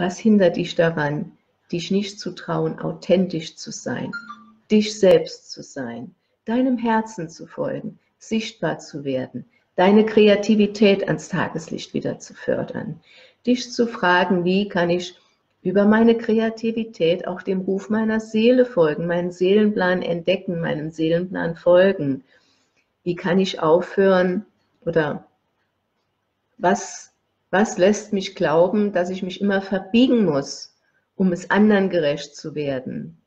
Was hindert dich daran, dich nicht zu trauen, authentisch zu sein, dich selbst zu sein, deinem Herzen zu folgen, sichtbar zu werden, deine Kreativität ans Tageslicht wieder zu fördern, dich zu fragen, wie kann ich über meine Kreativität auch dem Ruf meiner Seele folgen, meinen Seelenplan entdecken, meinem Seelenplan folgen, wie kann ich aufhören oder was lässt mich glauben, dass ich mich immer verbiegen muss, um es anderen gerecht zu werden,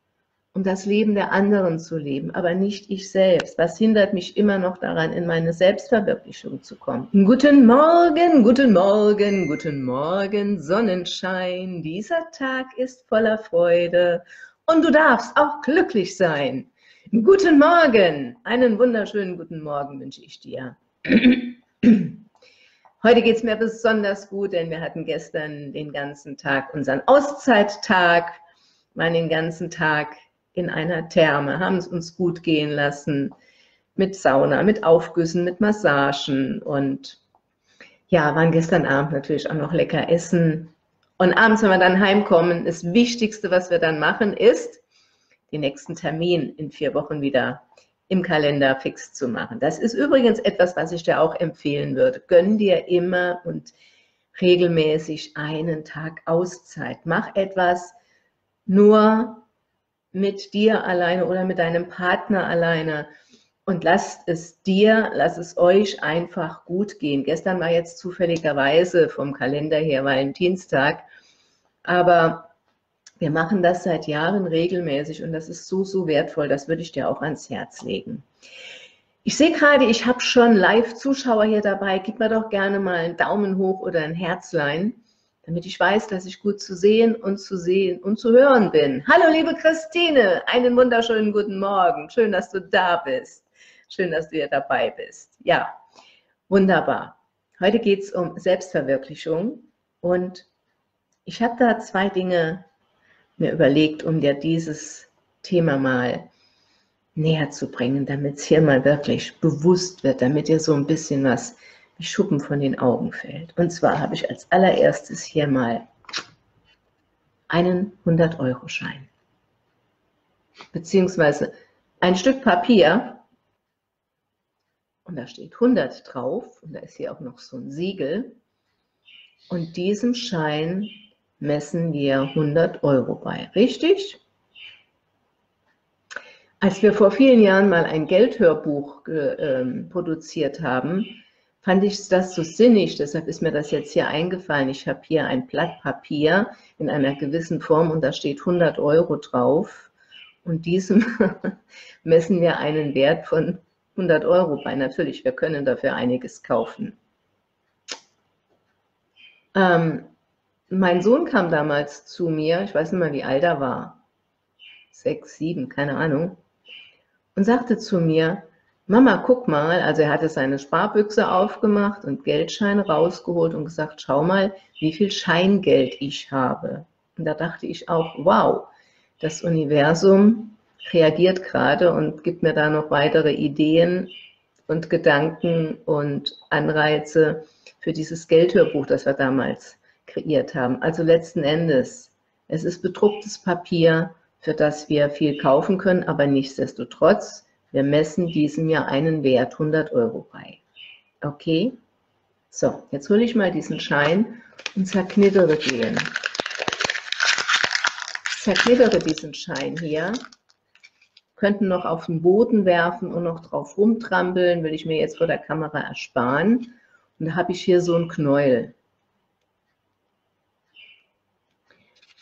um das Leben der anderen zu leben, aber nicht ich selbst. Was hindert mich immer noch daran, in meine Selbstverwirklichung zu kommen? Guten Morgen, guten Morgen, guten Morgen, Sonnenschein. Dieser Tag ist voller Freude und du darfst auch glücklich sein. Guten Morgen, einen wunderschönen guten Morgen wünsche ich dir. Heute geht es mir besonders gut, denn wir hatten gestern den ganzen Tag unseren Auszeittag, waren den ganzen Tag in einer Therme, haben es uns gut gehen lassen mit Sauna, mit Aufgüssen, mit Massagen und ja, waren gestern Abend natürlich auch noch lecker essen. Und abends, wenn wir dann heimkommen, das Wichtigste, was wir dann machen, ist, den nächsten Termin in 4 Wochen wieder im Kalender fix zu machen. Das ist übrigens etwas, was ich dir auch empfehlen würde. Gönn dir immer und regelmäßig einen Tag Auszeit. Mach etwas nur mit dir alleine oder mit deinem Partner alleine und lasst es dir, lasst es euch einfach gut gehen. Gestern war jetzt zufälligerweise vom Kalender her Valentinstag, aber wir machen das seit Jahren regelmäßig und das ist so, so wertvoll. Das würde ich dir auch ans Herz legen. Ich sehe gerade, ich habe schon Live-Zuschauer hier dabei. Gib mir doch gerne mal einen Daumen hoch oder ein Herzlein, damit ich weiß, dass ich gut zu sehen und zu hören bin. Hallo, liebe Christine, einen wunderschönen guten Morgen. Schön, dass du da bist. Schön, dass du hier dabei bist. Ja, wunderbar. Heute geht es um Selbstverwirklichung und ich habe da 2 Dinge mir überlegt, um dir dieses Thema mal näher zu bringen, damit es hier mal wirklich bewusst wird, damit dir so ein bisschen was wie Schuppen von den Augen fällt. Und zwar habe ich als allererstes hier mal einen 100-Euro-Schein, beziehungsweise ein Stück Papier und da steht 100 drauf und da ist hier auch noch so ein Siegel und diesem Schein messen wir 100 Euro bei, richtig? Als wir vor vielen Jahren mal ein Geldhörbuch produziert haben, fand ich das so sinnig, deshalb ist mir das jetzt hier eingefallen. Ich habe hier ein Blatt Papier in einer gewissen Form und da steht 100 Euro drauf und diesem messen wir einen Wert von 100 Euro bei. Natürlich, wir können dafür einiges kaufen. Mein Sohn kam damals zu mir, ich weiß nicht mal, wie alt er war, 6, 7, keine Ahnung, und sagte zu mir, Mama, guck mal, also er hatte seine Sparbüchse aufgemacht und Geldscheine rausgeholt und gesagt, schau mal, wie viel Scheingeld ich habe. Und da dachte ich auch, wow, das Universum reagiert gerade und gibt mir da noch weitere Ideen und Gedanken und Anreize für dieses Geldhörbuch, das wir damals kreiert haben. Also letzten Endes, es ist bedrucktes Papier, für das wir viel kaufen können, aber nichtsdestotrotz, wir messen diesem Jahr einen Wert 100 Euro bei. Okay? So, jetzt hole ich mal diesen Schein und zerknittere den. Zerknittere diesen Schein hier. Könnten noch auf den Boden werfen und noch drauf rumtrampeln, will ich mir jetzt vor der Kamera ersparen. Und da habe ich hier so einen Knäuel.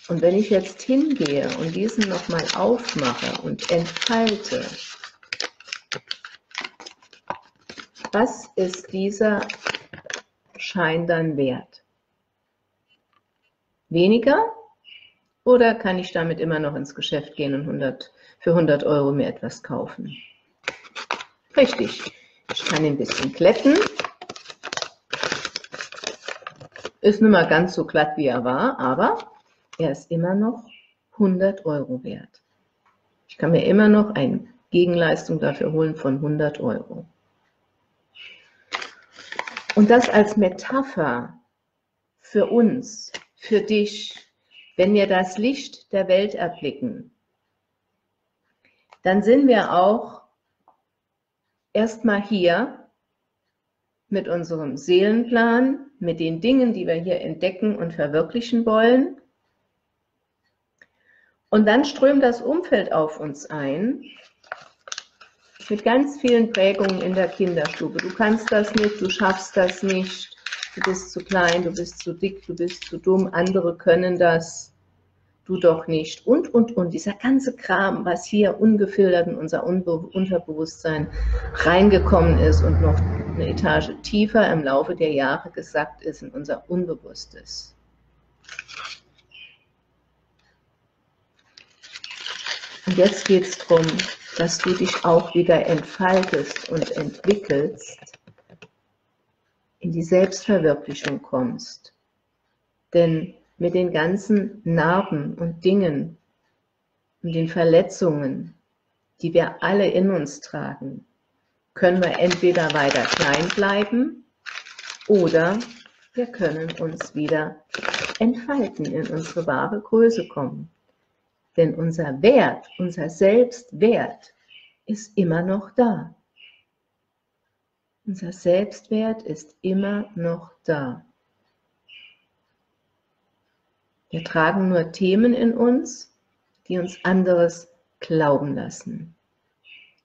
Und wenn ich jetzt hingehe und diesen nochmal aufmache und entfalte, was ist dieser Schein dann wert? Weniger? Oder kann ich damit immer noch ins Geschäft gehen und für 100 Euro mir etwas kaufen? Richtig. Ich kann ihn ein bisschen glätten. Ist nicht mal ganz so glatt, wie er war, aber er ist immer noch 100 Euro wert. Ich kann mir immer noch eine Gegenleistung dafür holen von 100 Euro. Und das als Metapher für uns, für dich, Wenn wir das Licht der Welt erblicken, dann sind wir auch erstmal hier mit unserem Seelenplan, mit den Dingen, die wir hier entdecken und verwirklichen wollen. Und dann strömt das Umfeld auf uns ein mit ganz vielen Prägungen in der Kinderstube. Du kannst das nicht, du schaffst das nicht, du bist zu klein, du bist zu dick, du bist zu dumm, andere können das, du doch nicht. Und dieser ganze Kram, was hier ungefiltert in unser Unterbewusstsein reingekommen ist und noch eine Etage tiefer im Laufe der Jahre gesackt ist in unser Unbewusstes. Und jetzt geht es darum, dass du dich auch wieder entfaltest und entwickelst, in die Selbstverwirklichung kommst. Denn mit den ganzen Narben und Dingen und den Verletzungen, die wir alle in uns tragen, können wir entweder weiter klein bleiben oder wir können uns wieder entfalten, in unsere wahre Größe kommen. Denn unser Wert, unser Selbstwert ist immer noch da. Unser Selbstwert ist immer noch da. Wir tragen nur Themen in uns, die uns anderes glauben lassen.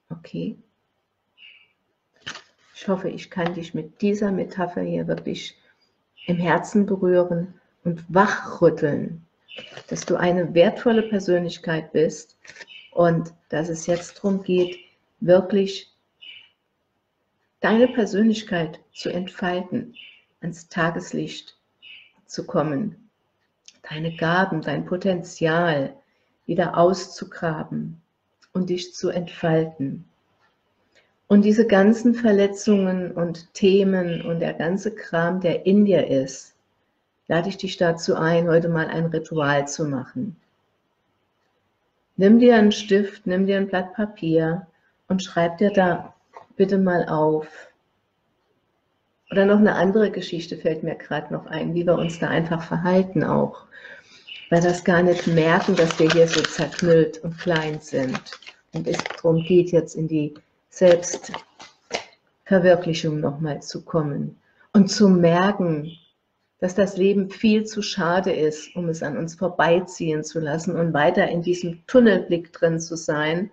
Okay? Ich hoffe, ich kann dich mit dieser Metapher hier wirklich im Herzen berühren und wachrütteln, dass du eine wertvolle Persönlichkeit bist und dass es jetzt darum geht, wirklich deine Persönlichkeit zu entfalten, ans Tageslicht zu kommen, deine Gaben, dein Potenzial wieder auszugraben und dich zu entfalten. Und diese ganzen Verletzungen und Themen und der ganze Kram, der in dir ist, lade ich dich dazu ein, heute mal ein Ritual zu machen. Nimm dir einen Stift, nimm dir ein Blatt Papier und schreib dir da bitte mal auf. Oder noch eine andere Geschichte fällt mir gerade noch ein, wie wir uns da einfach verhalten auch, weil wir das gar nicht merken, dass wir hier so zerknüllt und klein sind. Und es darum geht, jetzt in die Selbstverwirklichung nochmal zu kommen und zu merken, dass das Leben viel zu schade ist, um es an uns vorbeiziehen zu lassen und weiter in diesem Tunnelblick drin zu sein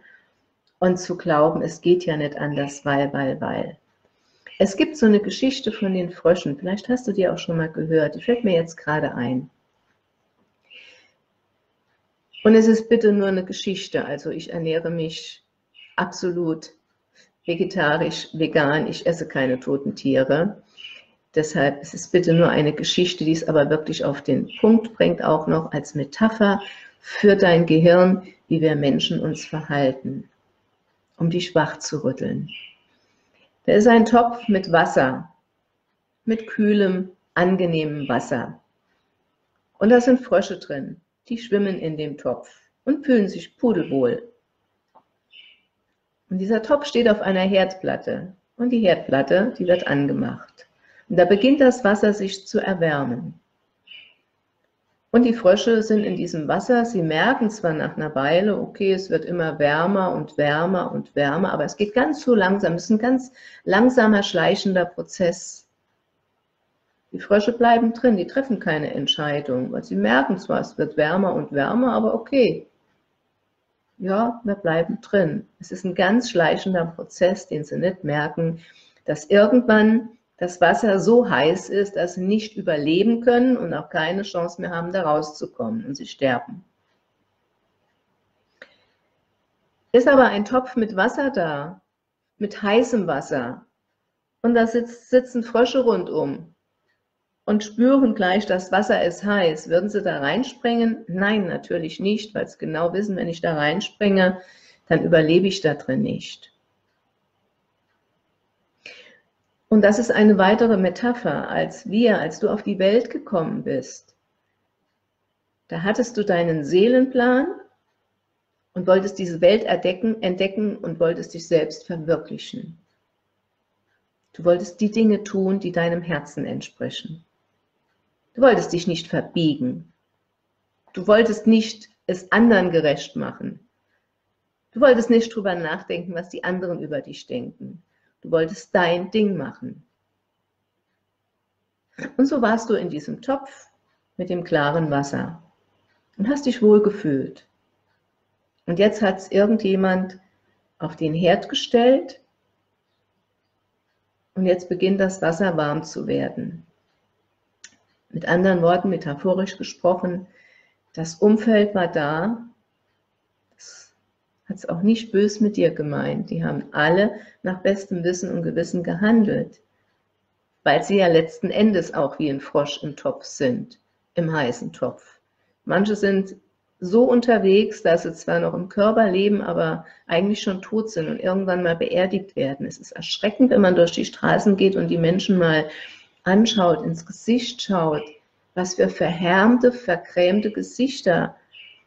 und zu glauben, es geht ja nicht anders, weil. Es gibt so eine Geschichte von den Fröschen, vielleicht hast du die auch schon mal gehört, die fällt mir jetzt gerade ein. Und es ist bitte nur eine Geschichte, also ich ernähre mich absolut vegetarisch, vegan, ich esse keine toten Tiere. Deshalb ist es bitte nur eine Geschichte, die es aber wirklich auf den Punkt bringt, auch noch als Metapher für dein Gehirn, wie wir Menschen uns verhalten, um dich wach zu rütteln. Da ist ein Topf mit Wasser, mit kühlem, angenehmem Wasser. Und da sind Frösche drin, die schwimmen in dem Topf und fühlen sich pudelwohl. Und dieser Topf steht auf einer Herdplatte und die Herdplatte, die wird angemacht. Und da beginnt das Wasser sich zu erwärmen. Und die Frösche sind in diesem Wasser, sie merken zwar nach einer Weile, okay, es wird immer wärmer und wärmer und wärmer, aber es geht ganz so langsam, es ist ein ganz langsamer, schleichender Prozess. Die Frösche bleiben drin, die treffen keine Entscheidung, weil sie merken zwar, es wird wärmer und wärmer, aber okay, ja, wir bleiben drin. Es ist ein ganz schleichender Prozess, den sie nicht merken, dass irgendwann das Wasser so heiß ist, dass sie nicht überleben können und auch keine Chance mehr haben, da rauszukommen, und sie sterben. Ist aber ein Topf mit Wasser da, mit heißem Wasser, und da sitzen Frösche rundum und spüren gleich, das Wasser ist heiß. Würden sie da reinspringen? Nein, natürlich nicht, weil sie genau wissen, wenn ich da reinspringe, dann überlebe ich da drin nicht. Und das ist eine weitere Metapher, als du auf die Welt gekommen bist. Da hattest du deinen Seelenplan und wolltest diese Welt entdecken und wolltest dich selbst verwirklichen. Du wolltest die Dinge tun, die deinem Herzen entsprechen. Du wolltest dich nicht verbiegen. Du wolltest nicht es anderen gerecht machen. Du wolltest nicht drüber nachdenken, was die anderen über dich denken. Du wolltest dein Ding machen. Und so warst du in diesem Topf mit dem klaren Wasser und hast dich wohl gefühlt. Und jetzt hat es irgendjemand auf den Herd gestellt und jetzt beginnt das Wasser warm zu werden. Mit anderen Worten, metaphorisch gesprochen, das Umfeld war da, das hat es auch nicht böse mit dir gemeint. Die haben alle nach bestem Wissen und Gewissen gehandelt, weil sie ja letzten Endes auch wie ein Frosch im Topf sind, im heißen Topf. Manche sind so unterwegs, dass sie zwar noch im Körper leben, aber eigentlich schon tot sind und irgendwann mal beerdigt werden. Es ist erschreckend, wenn man durch die Straßen geht und die Menschen mal anschaut, ins Gesicht schaut. Was für verhärmte, vergrämte Gesichter,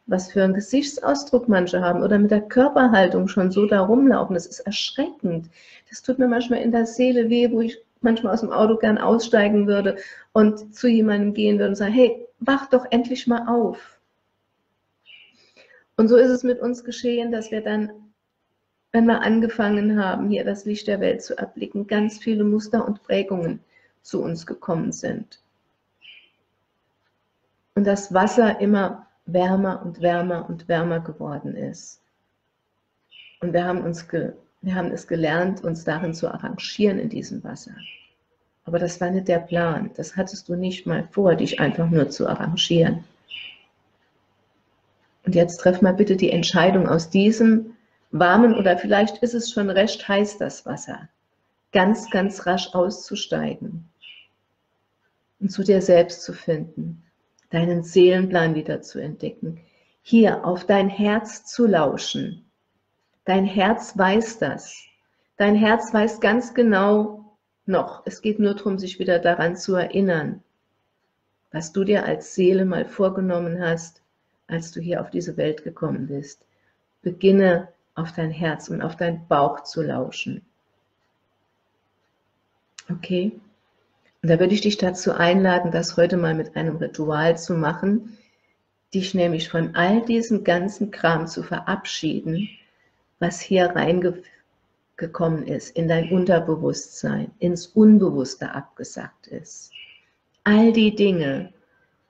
was für einen Gesichtsausdruck manche haben oder mit der Körperhaltung schon so da rumlaufen, das ist erschreckend. Das tut mir manchmal in der Seele weh, wo ich manchmal aus dem Auto gern aussteigen würde und zu jemandem gehen würde und sagen, hey, wach doch endlich mal auf. Und so ist es mit uns geschehen, dass wir dann, wenn wir angefangen haben, hier das Licht der Welt zu erblicken, ganz viele Muster und Prägungen zu uns gekommen sind. Und das Wasser immer wärmer und wärmer und wärmer geworden ist. Und wir haben es gelernt, uns darin zu arrangieren in diesem Wasser. Aber das war nicht der Plan. Das hattest du nicht mal vor, dich einfach nur zu arrangieren. Und jetzt treff mal bitte die Entscheidung aus diesem warmen, oder vielleicht ist es schon recht heiß, das Wasser, ganz, ganz rasch auszusteigen und zu dir selbst zu finden. Deinen Seelenplan wieder zu entdecken, hier auf dein Herz zu lauschen. Dein Herz weiß das. Dein Herz weiß ganz genau noch, es geht nur darum, sich wieder daran zu erinnern, was du dir als Seele mal vorgenommen hast, als du hier auf diese Welt gekommen bist. Beginne auf dein Herz und auf deinen Bauch zu lauschen. Okay? Und da würde ich dich dazu einladen, das heute mal mit einem Ritual zu machen, dich nämlich von all diesem ganzen Kram zu verabschieden, was hier reingekommen ist, in dein Unterbewusstsein, ins Unbewusste abgesackt ist. All die Dinge,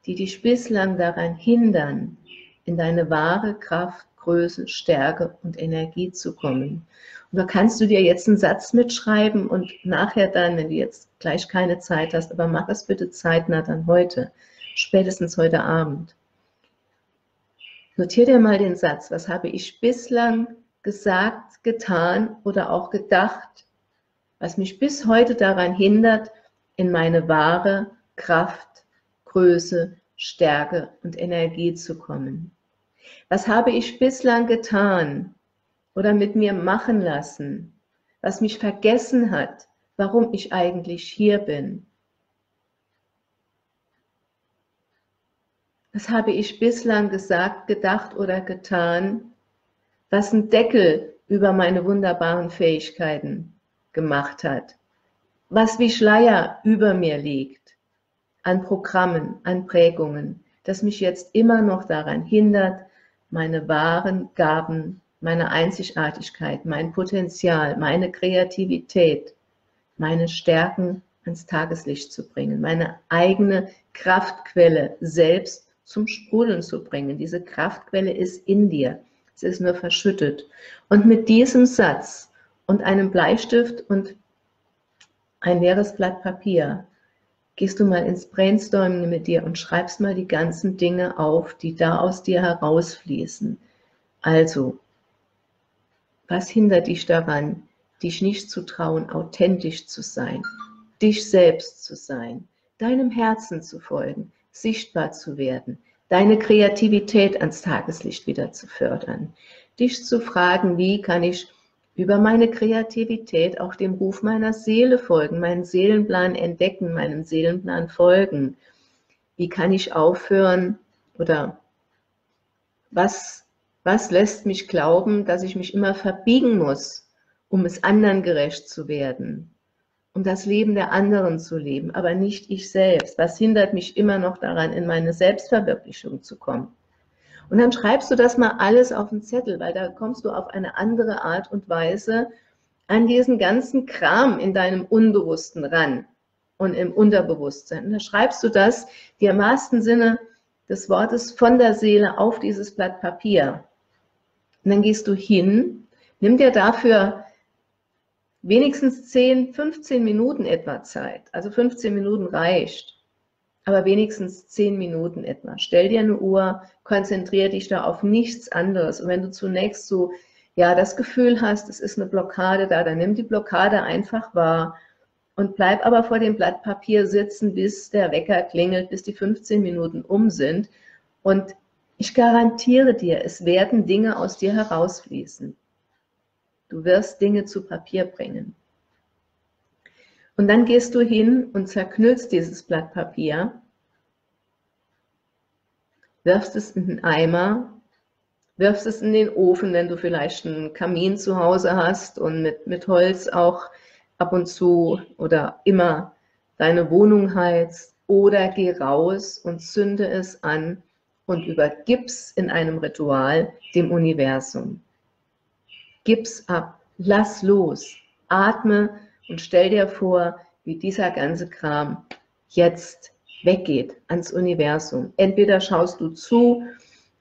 die dich bislang daran hindern, in deine wahre Kraft, Größe, Stärke und Energie zu kommen. Und da kannst du dir jetzt einen Satz mitschreiben und nachher dann, wenn du jetzt gleich keine Zeit hast, aber mach es bitte zeitnah dann heute, spätestens heute Abend. Notier dir mal den Satz, was habe ich bislang gesagt, getan oder auch gedacht, was mich bis heute daran hindert, in meine wahre Kraft, Größe, Stärke und Energie zu kommen. Was habe ich bislang getan oder mit mir machen lassen, was mich vergessen hat, warum ich eigentlich hier bin? Was habe ich bislang gesagt, gedacht oder getan, was einen Deckel über meine wunderbaren Fähigkeiten gemacht hat, was wie Schleier über mir liegt, an Programmen, an Prägungen, das mich jetzt immer noch daran hindert, meine wahren Gaben, meine Einzigartigkeit, mein Potenzial, meine Kreativität, meine Stärken ans Tageslicht zu bringen, meine eigene Kraftquelle selbst zum Sprudeln zu bringen. Diese Kraftquelle ist in dir, sie ist nur verschüttet. Und mit diesem Satz und einem Bleistift und ein leeres Blatt Papier gehst du mal ins Brainstorming mit dir und schreibst mal die ganzen Dinge auf, die da aus dir herausfließen. Also, was hindert dich daran, dich nicht zu trauen, authentisch zu sein, dich selbst zu sein, deinem Herzen zu folgen, sichtbar zu werden, deine Kreativität ans Tageslicht wieder zu fördern, dich zu fragen, wie kann ich über meine Kreativität auch dem Ruf meiner Seele folgen, meinen Seelenplan entdecken, meinem Seelenplan folgen. Wie kann ich aufhören oder was lässt mich glauben, dass ich mich immer verbiegen muss, um es anderen gerecht zu werden, um das Leben der anderen zu leben, aber nicht ich selbst. Was hindert mich immer noch daran, in meine Selbstverwirklichung zu kommen? Und dann schreibst du das mal alles auf den Zettel, weil da kommst du auf eine andere Art und Weise an diesen ganzen Kram in deinem Unbewussten ran und im Unterbewusstsein. Und da schreibst du das dir im wahrsten Sinne des Wortes von der Seele auf dieses Blatt Papier. Und dann gehst du hin, nimm dir dafür wenigstens 10, 15 Minuten etwa Zeit. Also 15 Minuten reicht. Aber wenigstens 10 Minuten etwa. Stell dir eine Uhr, konzentriere dich da auf nichts anderes. Und wenn du zunächst so, ja, das Gefühl hast, es ist eine Blockade da, dann nimm die Blockade einfach wahr und bleib aber vor dem Blatt Papier sitzen, bis der Wecker klingelt, bis die 15 Minuten um sind. Und ich garantiere dir, es werden Dinge aus dir herausfließen. Du wirst Dinge zu Papier bringen. Und dann gehst du hin und zerknüllst dieses Blatt Papier, wirfst es in den Eimer, wirfst es in den Ofen, wenn du vielleicht einen Kamin zu Hause hast und mit Holz auch ab und zu oder immer deine Wohnung heizt, oder geh raus und zünde es an und übergib's in einem Ritual dem Universum. Gib's ab, lass los, atme und stell dir vor, wie dieser ganze Kram jetzt weggeht ans Universum. Entweder schaust du zu,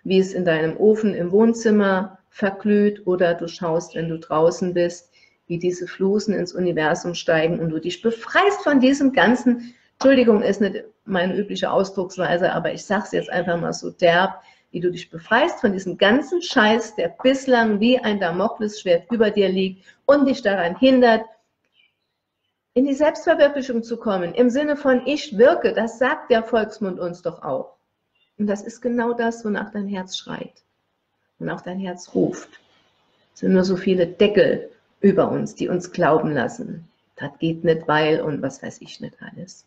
wie es in deinem Ofen im Wohnzimmer verglüht, oder du schaust, wenn du draußen bist, wie diese Flusen ins Universum steigen und du dich befreist von diesem ganzen, Entschuldigung, ist nicht meine übliche Ausdrucksweise, aber ich sage es jetzt einfach mal so derb, wie du dich befreist von diesem ganzen Scheiß, der bislang wie ein Damoklesschwert über dir liegt und dich daran hindert, in die Selbstverwirklichung zu kommen, im Sinne von ich wirke, das sagt der Volksmund uns doch auch. Und das ist genau das, wonach dein Herz schreit und auch dein Herz ruft. Es sind nur so viele Deckel über uns, die uns glauben lassen. Das geht nicht, weil und was weiß ich nicht alles.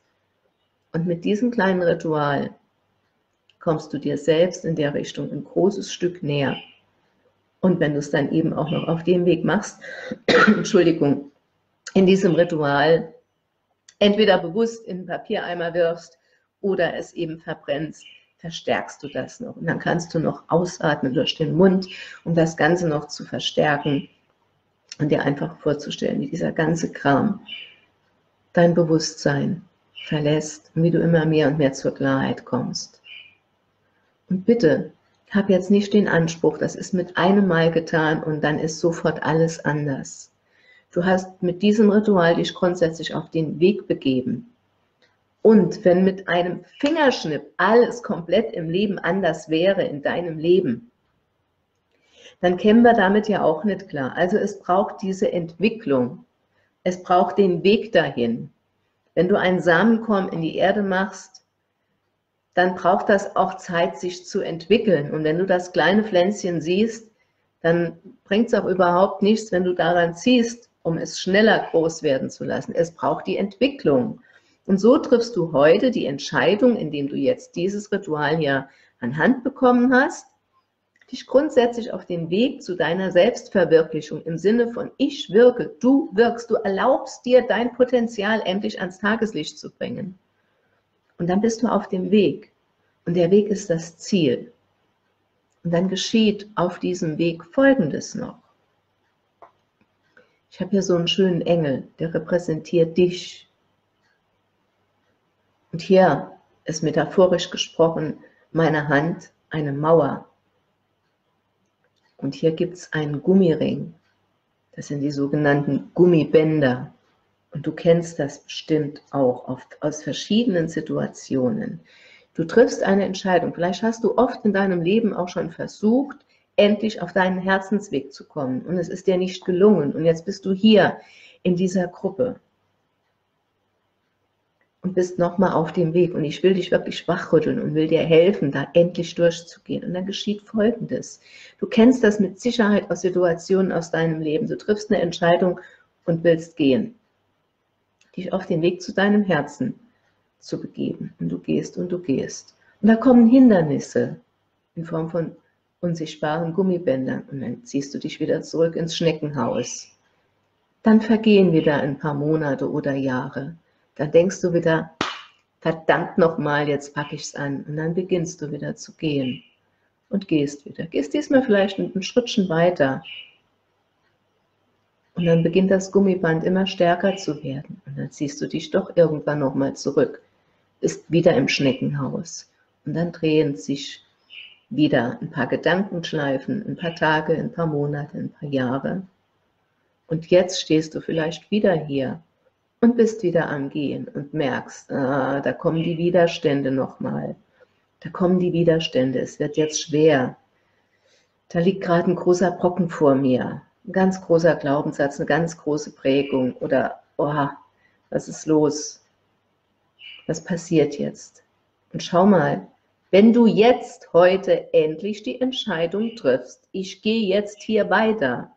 Und mit diesem kleinen Ritual kommst du dir selbst in der Richtung ein großes Stück näher. Und wenn du es dann eben auch noch auf dem Weg machst, Entschuldigung, in diesem Ritual entweder bewusst in den Papiereimer wirfst oder es eben verbrennst, verstärkst du das noch. Und dann kannst du noch ausatmen durch den Mund, um das Ganze noch zu verstärken und dir einfach vorzustellen, wie dieser ganze Kram dein Bewusstsein verlässt und wie du immer mehr und mehr zur Klarheit kommst. Und bitte, hab jetzt nicht den Anspruch, das ist mit einem Mal getan und dann ist sofort alles anders. Du hast mit diesem Ritual dich grundsätzlich auf den Weg begeben. Und wenn mit einem Fingerschnipp alles komplett im Leben anders wäre, in deinem Leben, dann kämen wir damit ja auch nicht klar. Also es braucht diese Entwicklung. Es braucht den Weg dahin. Wenn du einen Samenkorn in die Erde machst, dann braucht das auch Zeit, sich zu entwickeln. Und wenn du das kleine Pflänzchen siehst, dann bringt es auch überhaupt nichts, wenn du daran ziehst, um es schneller groß werden zu lassen. Es braucht die Entwicklung. Und so triffst du heute die Entscheidung, indem du jetzt dieses Ritual hier anhand bekommen hast, dich grundsätzlich auf den Weg zu deiner Selbstverwirklichung im Sinne von ich wirke, du wirkst, du erlaubst dir, dein Potenzial endlich ans Tageslicht zu bringen. Und dann bist du auf dem Weg. Und der Weg ist das Ziel. Und dann geschieht auf diesem Weg Folgendes noch. Ich habe hier so einen schönen Engel, der repräsentiert dich. Und hier ist metaphorisch gesprochen meine Hand eine Mauer. Und hier gibt es einen Gummiring. Das sind die sogenannten Gummibänder. Und du kennst das bestimmt auch oft aus verschiedenen Situationen. Du triffst eine Entscheidung. Vielleicht hast du oft in deinem Leben auch schon versucht, endlich auf deinen Herzensweg zu kommen. Und es ist dir nicht gelungen. Und jetzt bist du hier in dieser Gruppe und bist nochmal auf dem Weg. Und ich will dich wirklich wachrütteln und will dir helfen, da endlich durchzugehen. Und dann geschieht Folgendes. Du kennst das mit Sicherheit aus Situationen aus deinem Leben. Du triffst eine Entscheidung und willst gehen. Dich auf den Weg zu deinem Herzen zu begeben. Und du gehst und du gehst. Und da kommen Hindernisse in Form von unsichtbaren Gummibändern und dann ziehst du dich wieder zurück ins Schneckenhaus. Dann vergehen wieder ein paar Monate oder Jahre. Dann denkst du wieder, verdammt nochmal, jetzt packe ich es an. Und dann beginnst du wieder zu gehen. und gehst wieder. Gehst diesmal vielleicht ein Schrittchen weiter. Und dann beginnt das Gummiband immer stärker zu werden. Und dann ziehst du dich doch irgendwann nochmal zurück. Bist wieder im Schneckenhaus. Und dann drehen sich wieder ein paar Gedankenschleifen, ein paar Tage, ein paar Monate, ein paar Jahre. Und jetzt stehst du vielleicht wieder hier und bist wieder am Gehen und merkst, da kommen die Widerstände nochmal. Da kommen die Widerstände, es wird jetzt schwer. Da liegt gerade ein großer Brocken vor mir, ein ganz großer Glaubenssatz, eine ganz große Prägung oder, oh, was ist los? Was passiert jetzt? Und schau mal, wenn du jetzt heute endlich die Entscheidung triffst, ich gehe jetzt hier weiter,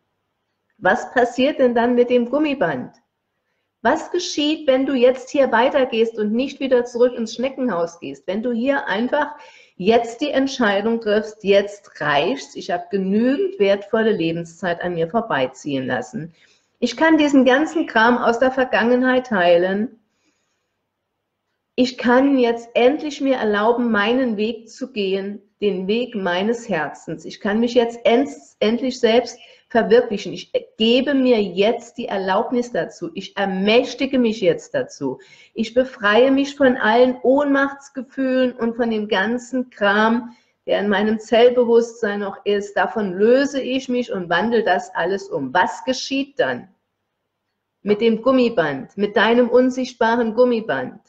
was passiert denn dann mit dem Gummiband? Was geschieht, wenn du jetzt hier weitergehst und nicht wieder zurück ins Schneckenhaus gehst? Wenn du hier einfach jetzt die Entscheidung triffst, jetzt reicht's, ich habe genügend wertvolle Lebenszeit an mir vorbeiziehen lassen. Ich kann diesen ganzen Kram aus der Vergangenheit heilen. Ich kann jetzt endlich mir erlauben, meinen Weg zu gehen, den Weg meines Herzens. Ich kann mich jetzt endlich selbst verwirklichen. Ich gebe mir jetzt die Erlaubnis dazu. Ich ermächtige mich jetzt dazu. Ich befreie mich von allen Ohnmachtsgefühlen und von dem ganzen Kram, der in meinem Zellbewusstsein noch ist. Davon löse ich mich und wandle das alles um. Was geschieht dann mit dem Gummiband, mit deinem unsichtbaren Gummiband?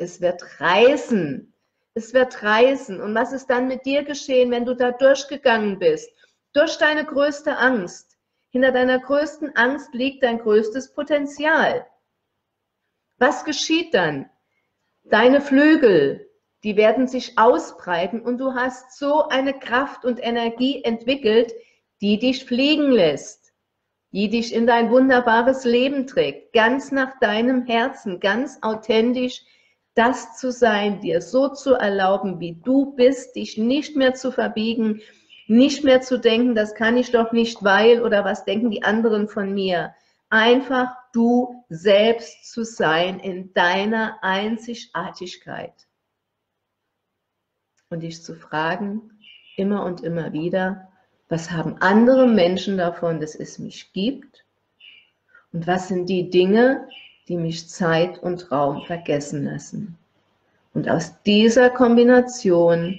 Es wird reißen. Es wird reißen. Und was ist dann mit dir geschehen, wenn du da durchgegangen bist? Durch deine größte Angst. Hinter deiner größten Angst liegt dein größtes Potenzial. Was geschieht dann? Deine Flügel, die werden sich ausbreiten und du hast so eine Kraft und Energie entwickelt, die dich fliegen lässt, die dich in dein wunderbares Leben trägt, ganz nach deinem Herzen, ganz authentisch. Das zu sein, dir so zu erlauben, wie du bist, dich nicht mehr zu verbiegen, nicht mehr zu denken, das kann ich doch nicht, weil oder was denken die anderen von mir. Einfach du selbst zu sein in deiner Einzigartigkeit. Und dich zu fragen, immer und immer wieder, was haben andere Menschen davon, dass es mich gibt? Und was sind die Dinge, die mich Zeit und Raum vergessen lassen. Und aus dieser Kombination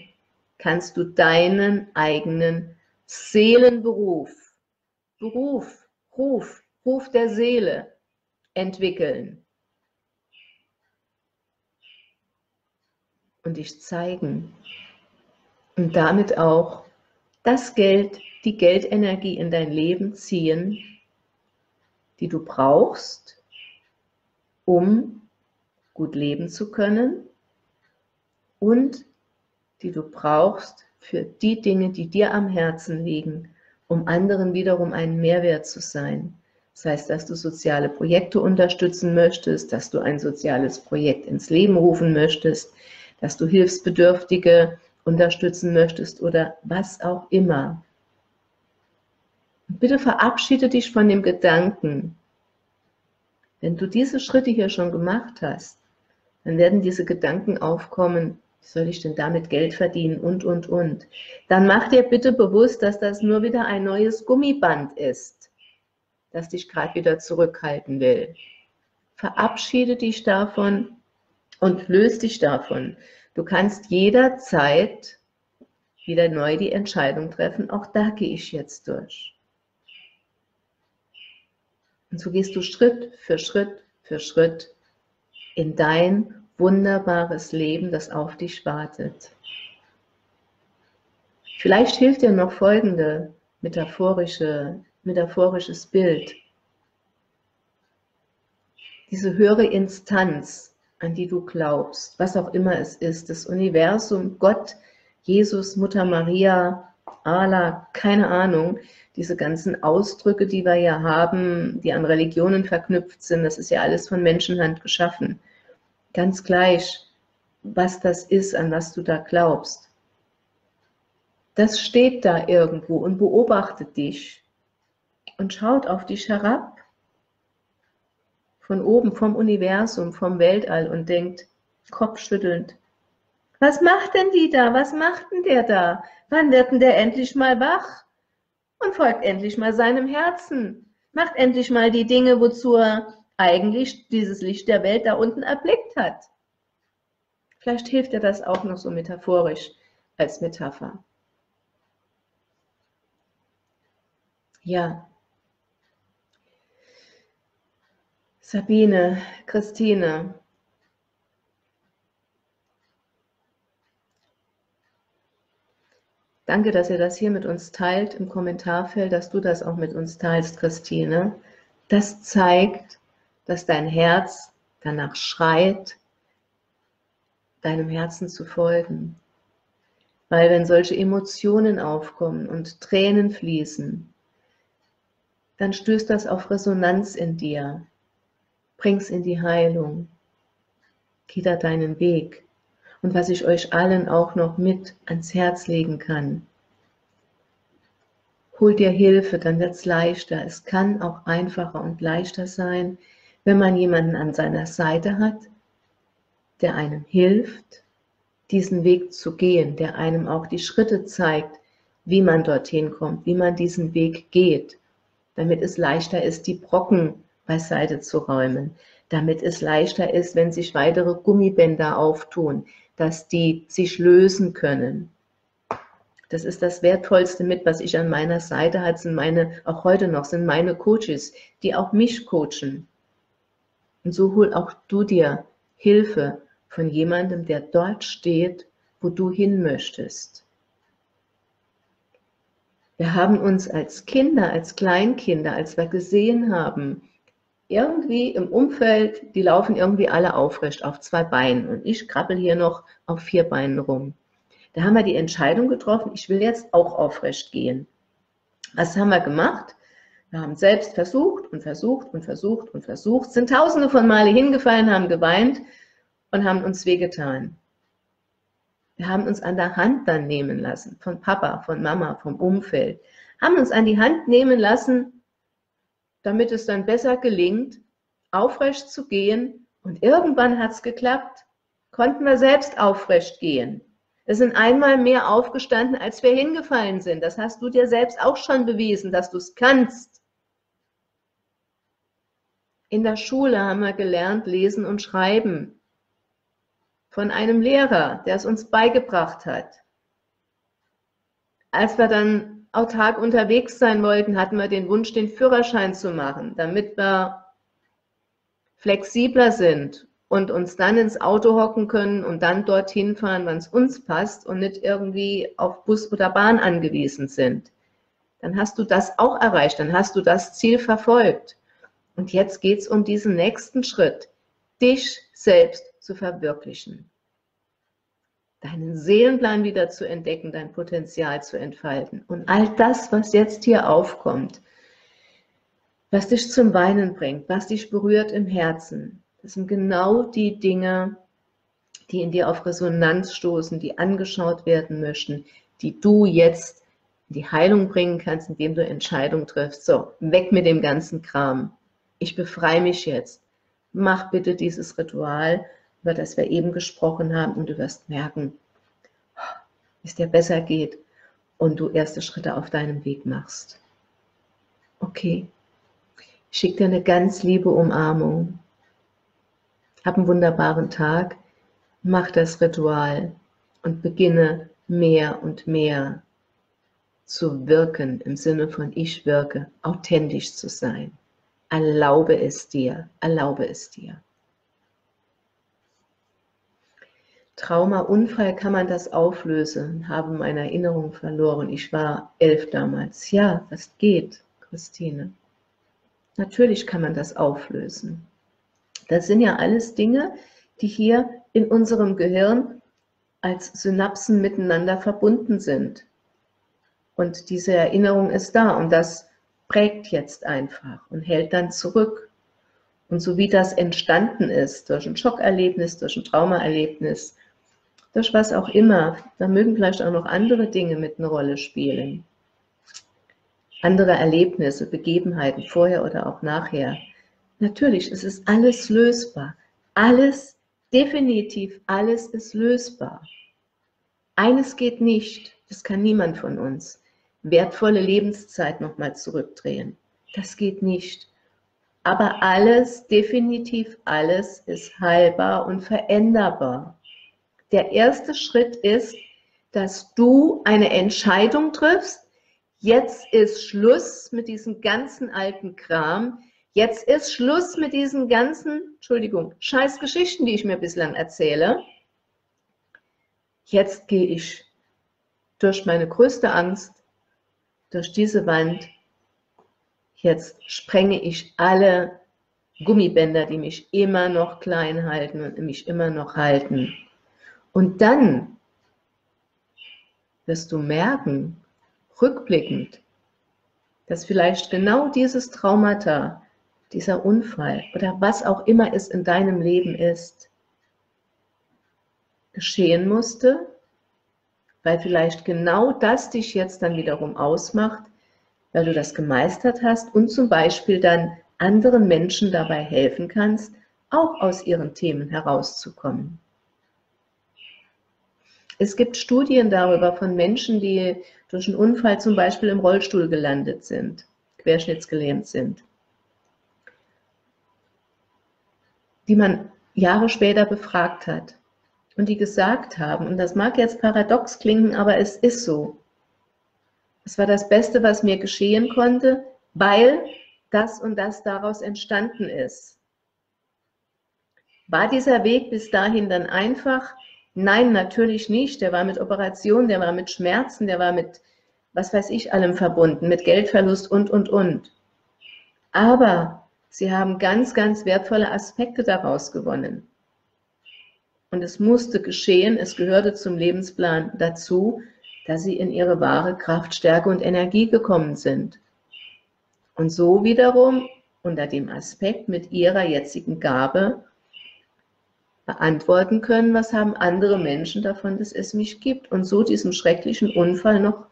kannst du deinen eigenen Seelenberuf, Ruf der Seele entwickeln und dich zeigen und damit auch das Geld, die Geldenergie in dein Leben ziehen, die du brauchst, um gut leben zu können und die du brauchst für die Dinge, die dir am Herzen liegen, um anderen wiederum einen Mehrwert zu sein. Das heißt, dass du soziale Projekte unterstützen möchtest, dass du ein soziales Projekt ins Leben rufen möchtest, dass du Hilfsbedürftige unterstützen möchtest oder was auch immer. Und bitte verabschiede dich von dem Gedanken, wenn du diese Schritte hier schon gemacht hast, dann werden diese Gedanken aufkommen, wie soll ich denn damit Geld verdienen und. Dann mach dir bitte bewusst, dass das nur wieder ein neues Gummiband ist, das dich gerade wieder zurückhalten will. Verabschiede dich davon und löse dich davon. Du kannst jederzeit wieder neu die Entscheidung treffen, auch da gehe ich jetzt durch. Und so gehst du Schritt für Schritt für Schritt in dein wunderbares Leben, das auf dich wartet. Vielleicht hilft dir noch folgende metaphorisches Bild. Diese höhere Instanz, an die du glaubst, was auch immer es ist, das Universum, Gott, Jesus, Mutter Maria, Allah, keine Ahnung, diese ganzen Ausdrücke, die wir ja haben, die an Religionen verknüpft sind, das ist ja alles von Menschenhand geschaffen. Ganz gleich, was das ist, an was du da glaubst. Das steht da irgendwo und beobachtet dich und schaut auf dich herab, von oben, vom Universum, vom Weltall und denkt, kopfschüttelnd, Was macht denn die da? Was macht denn der da? Wann wird denn der endlich mal wach? Und folgt endlich mal seinem Herzen. Macht endlich mal die Dinge, wozu er eigentlich dieses Licht der Welt da unten erblickt hat. Vielleicht hilft dir das auch noch so metaphorisch als Metapher. Ja. Sabine, Christine. Danke, dass ihr das hier mit uns teilt im Kommentarfeld, dass du das auch mit uns teilst, Christine. Das zeigt, dass dein Herz danach schreit, deinem Herzen zu folgen. Weil wenn solche Emotionen aufkommen und Tränen fließen, dann stößt das auf Resonanz in dir. Bring's in die Heilung. Geh da deinen Weg. Und was ich euch allen auch noch mit ans Herz legen kann, hol dir Hilfe, dann wird's leichter. Es kann auch einfacher und leichter sein, wenn man jemanden an seiner Seite hat, der einem hilft, diesen Weg zu gehen, der einem auch die Schritte zeigt, wie man dorthin kommt, wie man diesen Weg geht, damit es leichter ist, die Brocken beiseite zu räumen, damit es leichter ist, wenn sich weitere Gummibänder auftun, dass die sich lösen können. Das ist das Wertvollste mit, was ich an meiner Seite hatte, auch heute noch, sind meine Coaches, die auch mich coachen. Und so hol auch du dir Hilfe von jemandem, der dort steht, wo du hin möchtest. Wir haben uns als Kinder, als Kleinkinder, als wir gesehen haben, irgendwie im Umfeld, die laufen irgendwie alle aufrecht auf zwei Beinen und ich krabbel hier noch auf vier Beinen rum. Da haben wir die Entscheidung getroffen, ich will jetzt auch aufrecht gehen. Was haben wir gemacht? Wir haben selbst versucht und versucht und versucht und versucht, sind tausende von Male hingefallen, haben geweint und haben uns wehgetan. Wir haben uns an der Hand dann nehmen lassen, von Papa, von Mama, vom Umfeld. Haben uns an die Hand nehmen lassen, damit es dann besser gelingt, aufrecht zu gehen. Und irgendwann hat es geklappt, konnten wir selbst aufrecht gehen. Es sind einmal mehr aufgestanden, als wir hingefallen sind. Das hast du dir selbst auch schon bewiesen, dass du es kannst. In der Schule haben wir gelernt, lesen und schreiben. Von einem Lehrer, der es uns beigebracht hat. Als wir dann autark unterwegs sein wollten, hatten wir den Wunsch, den Führerschein zu machen, damit wir flexibler sind und uns dann ins Auto hocken können und dann dorthin fahren, wann es uns passt und nicht irgendwie auf Bus oder Bahn angewiesen sind. Dann hast du das auch erreicht, dann hast du das Ziel verfolgt. Und jetzt geht es um diesen nächsten Schritt, dich selbst zu verwirklichen, deinen Seelenplan wieder zu entdecken, dein Potenzial zu entfalten. Und all das, was jetzt hier aufkommt, was dich zum Weinen bringt, was dich berührt im Herzen, das sind genau die Dinge, die in dir auf Resonanz stoßen, die angeschaut werden möchten, die du jetzt in die Heilung bringen kannst, indem du Entscheidungen triffst. So, weg mit dem ganzen Kram. Ich befreie mich jetzt. Mach bitte dieses Ritual, über das wir eben gesprochen haben, und du wirst merken, wie es dir besser geht und du erste Schritte auf deinem Weg machst. Okay, ich schicke dir eine ganz liebe Umarmung. Hab einen wunderbaren Tag, mach das Ritual und beginne mehr und mehr zu wirken, im Sinne von ich wirke, authentisch zu sein. Erlaube es dir, erlaube es dir. Traumaunfall kann man das auflösen, habe meine Erinnerung verloren. Ich war 11 damals. Ja, das geht, Christine. Natürlich kann man das auflösen. Das sind ja alles Dinge, die hier in unserem Gehirn als Synapsen miteinander verbunden sind. Und diese Erinnerung ist da und das prägt jetzt einfach und hält dann zurück. Und so wie das entstanden ist, durch ein Schockerlebnis, durch ein Traumaerlebnis, durch was auch immer, da mögen vielleicht auch noch andere Dinge mit eine Rolle spielen. Andere Erlebnisse, Begebenheiten, vorher oder auch nachher. Natürlich, es ist alles lösbar. Alles, definitiv alles ist lösbar. Eines geht nicht, das kann niemand von uns, wertvolle Lebenszeit nochmal zurückdrehen. Das geht nicht. Aber alles, definitiv alles, ist heilbar und veränderbar. Der erste Schritt ist, dass du eine Entscheidung triffst, jetzt ist Schluss mit diesem ganzen alten Kram, jetzt ist Schluss mit diesen ganzen, Entschuldigung, Scheißgeschichten, die ich mir bislang erzähle. Jetzt gehe ich durch meine größte Angst, durch diese Wand. Jetzt sprenge ich alle Gummibänder, die mich immer noch klein halten und mich immer noch halten. Und dann wirst du merken, rückblickend, dass vielleicht genau dieses Traumata, dieser Unfall oder was auch immer es in deinem Leben ist, geschehen musste, weil vielleicht genau das dich jetzt dann wiederum ausmacht, weil du das gemeistert hast und zum Beispiel dann anderen Menschen dabei helfen kannst, auch aus ihren Themen herauszukommen. Es gibt Studien darüber von Menschen, die durch einen Unfall zum Beispiel im Rollstuhl gelandet sind, querschnittsgelähmt sind, die man Jahre später befragt hat und die gesagt haben, und das mag jetzt paradox klingen, aber es ist so, es war das Beste, was mir geschehen konnte, weil das und das daraus entstanden ist. War dieser Weg bis dahin dann einfach? Nein, natürlich nicht. Der war mit Operationen, der war mit Schmerzen, der war mit, was weiß ich, allem verbunden, mit Geldverlust und. Aber sie haben ganz, ganz wertvolle Aspekte daraus gewonnen. Und es musste geschehen, es gehörte zum Lebensplan dazu, dass sie in ihre wahre Kraft, Stärke und Energie gekommen sind. Und so wiederum unter dem Aspekt mit ihrer jetzigen Gabe beantworten können, was haben andere Menschen davon, dass es mich gibt, und so diesem schrecklichen Unfall noch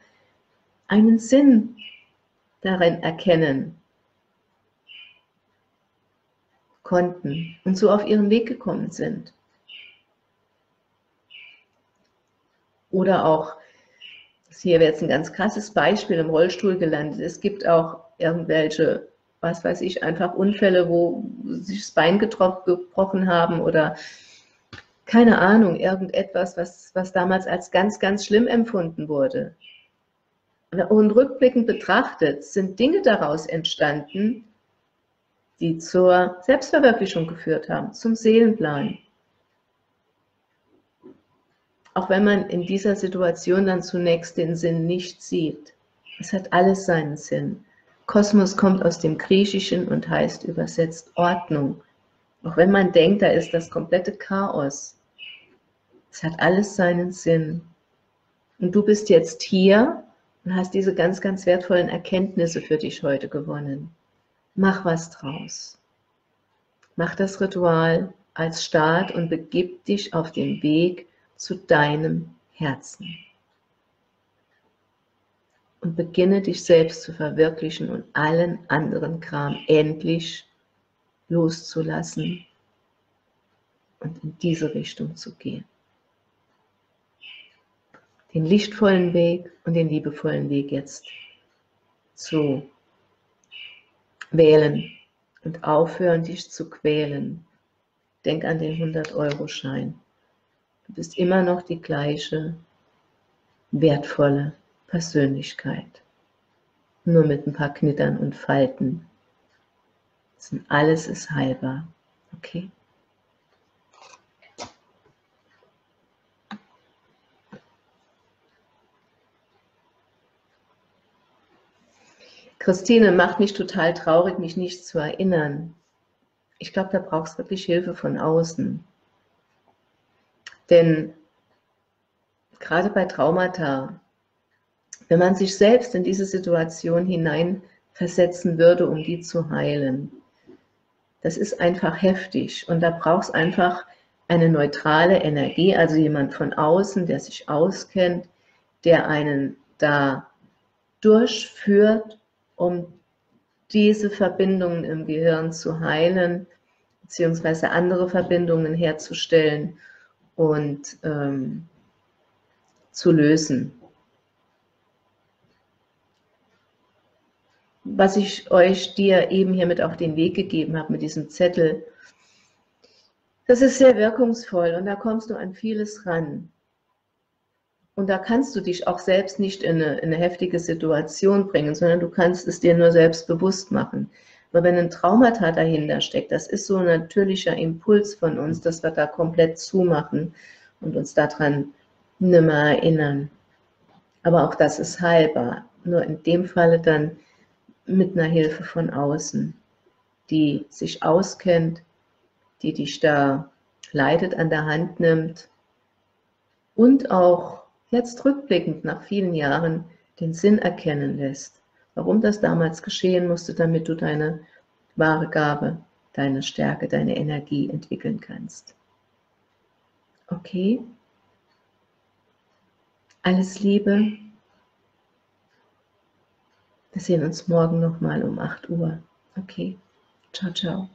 einen Sinn darin erkennen konnten und so auf ihren Weg gekommen sind. Oder auch, hier wäre jetzt ein ganz krasses Beispiel, im Rollstuhl gelandet. Es gibt auch irgendwelche, was weiß ich, einfach Unfälle, wo sich das Bein gebrochen haben oder keine Ahnung, irgendetwas, was damals als ganz, ganz schlimm empfunden wurde. Und rückblickend betrachtet sind Dinge daraus entstanden, die zur Selbstverwirklichung geführt haben, zum Seelenplan. Auch wenn man in dieser Situation dann zunächst den Sinn nicht sieht. Es hat alles seinen Sinn. Kosmos kommt aus dem Griechischen und heißt übersetzt Ordnung. Auch wenn man denkt, da ist das komplette Chaos. Es hat alles seinen Sinn. Und du bist jetzt hier und hast diese ganz, ganz wertvollen Erkenntnisse für dich heute gewonnen. Mach was draus. Mach das Ritual als Start und begib dich auf den Weg zu deinem Herzen. Und beginne dich selbst zu verwirklichen und allen anderen Kram endlich loszulassen und in diese Richtung zu gehen. Den lichtvollen Weg und den liebevollen Weg jetzt zu wählen und aufhören, dich zu quälen. Denk an den 100-Euro-Schein. Du bist immer noch die gleiche wertvolle Persönlichkeit, nur mit ein paar Knittern und Falten. Alles ist heilbar, okay? Christine, macht mich total traurig, mich nicht zu erinnern. Ich glaube, da brauchst du wirklich Hilfe von außen. Denn gerade bei Traumata, wenn man sich selbst in diese Situation hineinversetzen würde, um die zu heilen, das ist einfach heftig. Und da braucht es einfach eine neutrale Energie, also jemand von außen, der sich auskennt, der einen da durchführt, um diese Verbindungen im Gehirn zu heilen, beziehungsweise andere Verbindungen herzustellen und zu lösen. Was ich euch dir eben hiermit auf den Weg gegeben habe, mit diesem Zettel, das ist sehr wirkungsvoll und da kommst du an vieles ran. Und da kannst du dich auch selbst nicht in eine heftige Situation bringen, sondern du kannst es dir nur selbst bewusst machen. Aber wenn ein Traumata dahinter steckt, das ist so ein natürlicher Impuls von uns, dass wir da komplett zumachen und uns daran nicht mehr erinnern. Aber auch das ist heilbar, nur in dem Falle dann mit einer Hilfe von außen, die sich auskennt, die dich da leitet, an der Hand nimmt und auch jetzt rückblickend nach vielen Jahren den Sinn erkennen lässt, warum das damals geschehen musste, damit du deine wahre Gabe, deine Stärke, deine Energie entwickeln kannst. Okay? Alles Liebe. Wir sehen uns morgen nochmal um 8 Uhr. Okay? Ciao, ciao.